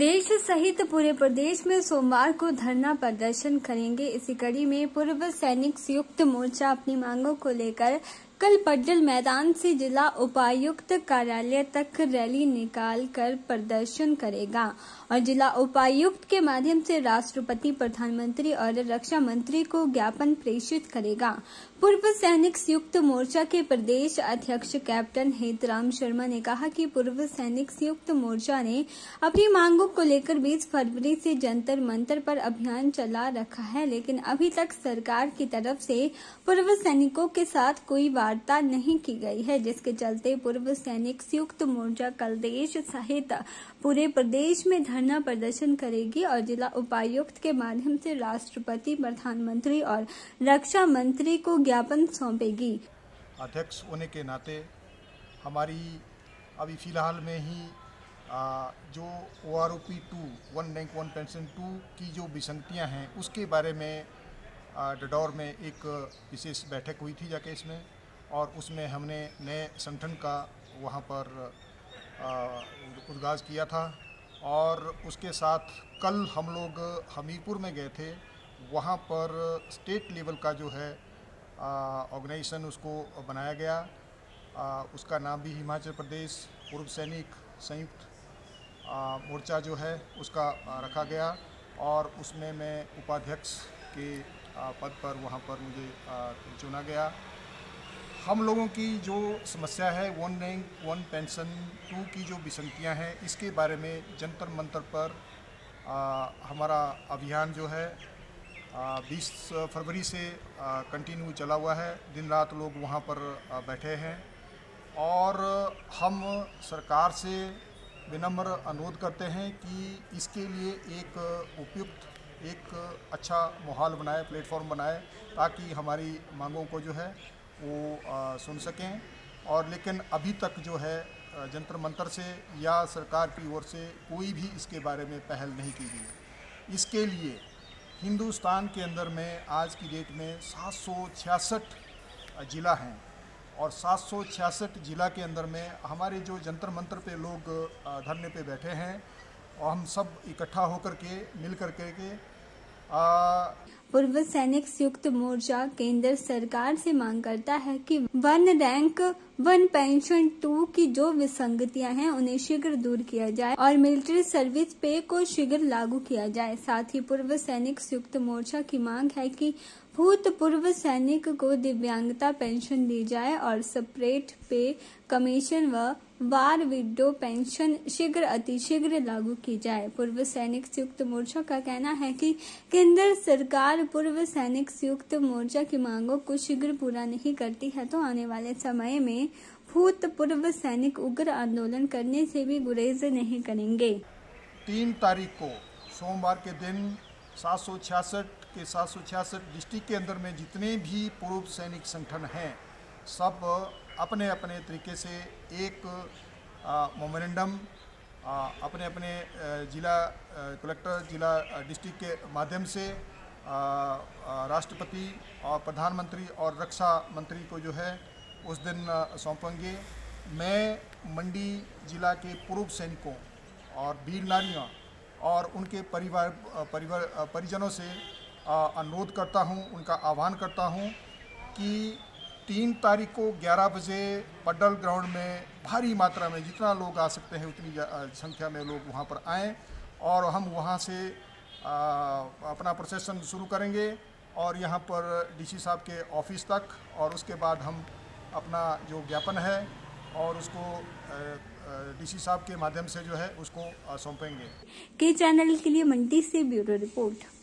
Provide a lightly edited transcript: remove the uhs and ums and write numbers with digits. देश सहित पूरे प्रदेश में सोमवार को धरना प्रदर्शन करेंगे। इसी कड़ी में पूर्व सैनिक संयुक्त मोर्चा अपनी मांगों को लेकर कल पड्डल मैदान से जिला उपायुक्त कार्यालय तक रैली निकाल कर प्रदर्शन करेगा और जिला उपायुक्त के माध्यम से राष्ट्रपति, प्रधानमंत्री और रक्षा मंत्री को ज्ञापन प्रेषित करेगा। पूर्व सैनिक संयुक्त मोर्चा के प्रदेश अध्यक्ष कैप्टन हेतराम शर्मा ने कहा कि पूर्व सैनिक संयुक्त मोर्चा ने अपनी मांगों को लेकर 20 फरवरी से जंतर मंतर पर अभियान चला रखा है, लेकिन अभी तक सरकार की तरफ से पूर्व सैनिकों के साथ कोई वार्ता नहीं की गई है, जिसके चलते पूर्व सैनिक संयुक्त मोर्चा कल देश सहित पूरे प्रदेश में धरना प्रदर्शन करेगी और जिला उपायुक्त के माध्यम से राष्ट्रपति, प्रधानमंत्री और रक्षा मंत्री को ज्ञापन सौंपेगी। अध्यक्ष होने के नाते हमारी अभी फिलहाल में ही जो OROP 2 One Rank One Pension 2 की जो विसंगतियाँ हैं उसके बारे में डडौर में एक विशेष बैठक हुई थी जाके इसमें, और उसमें हमने नए संगठन का वहाँ पर उद्घाटन किया था। और उसके साथ कल हम लोग हमीरपुर में गए थे, वहाँ पर स्टेट लेवल का जो है ऑर्गेनाइजेशन उसको बनाया गया, उसका नाम भी हिमाचल प्रदेश पूर्व सैनिक संयुक्त मोर्चा जो है उसका रखा गया, और उसमें मैं उपाध्यक्ष के पद पर वहाँ पर मुझे चुना गया। हम लोगों की जो समस्या है One Rank One Pension 2 की जो विसंगतियाँ हैं इसके बारे में जंतर मंतर पर हमारा अभियान जो है 20 फरवरी से कंटिन्यू चला हुआ है। दिन रात लोग वहाँ पर बैठे हैं और हम सरकार से विनम्र अनुरोध करते हैं कि इसके लिए एक उपयुक्त, एक अच्छा माहौल बनाए, प्लेटफॉर्म बनाए, ताकि हमारी मांगों को जो है वो सुन सकें। और लेकिन अभी तक जो है जंतर मंतर से या सरकार की ओर से कोई भी इसके बारे में पहल नहीं की गई। इसके लिए हिंदुस्तान के अंदर में आज की डेट में 766 ज़िला हैं और 766 ज़िला के अंदर में हमारे जो जंतर मंतर पे लोग धरने पे बैठे हैं और हम सब इकट्ठा होकर के मिल कर के पूर्व सैनिक संयुक्त मोर्चा केंद्र सरकार से मांग करता है कि One Rank One Pension 2 की जो विसंगतियां हैं उन्हें शीघ्र दूर किया जाए और मिलिट्री सर्विस पे को शीघ्र लागू किया जाए। साथ ही पूर्व सैनिक संयुक्त मोर्चा की मांग है कि भूतपूर्व सैनिक को दिव्यांगता पेंशन दी जाए और सेपरेट पे कमीशन व वार विडो पेंशन शीघ्र अतिशीघ्र लागू की जाए। पूर्व सैनिक संयुक्त मोर्चा का कहना है कि केंद्र सरकार पूर्व सैनिक संयुक्त मोर्चा की मांगों को शीघ्र पूरा नहीं करती है तो आने वाले समय में भूतपूर्व सैनिक उग्र आंदोलन करने से भी गुरेज नहीं करेंगे। 3 तारीख को सोमवार के दिन 766 के 766 डिस्ट्रिक्ट के अंदर में जितने भी पूर्व सैनिक संगठन हैं सब अपने अपने तरीके से एक मोमेंडम अपने अपने जिला कलेक्टर, जिला डिस्ट्रिक्ट के माध्यम से राष्ट्रपति और प्रधानमंत्री और रक्षा मंत्री को जो है उस दिन सौंपेंगे। मैं मंडी जिला के पूर्व सैनिकों और वीर नारियों और उनके परिजनों से अनुरोध करता हूं, उनका आह्वान करता हूं कि 3 तारीख को 11 बजे पड्डल ग्राउंड में भारी मात्रा में जितना लोग आ सकते हैं उतनी संख्या में लोग वहां पर आएं और हम वहां से अपना प्रोसेशन शुरू करेंगे और यहां पर डीसी साहब के ऑफिस तक, और उसके बाद हम अपना जो ज्ञापन है और उसको डीसी साहब के माध्यम से जो है उसको सौंपेंगे। के चैनल के लिए मंडी से ब्यूरो रिपोर्ट।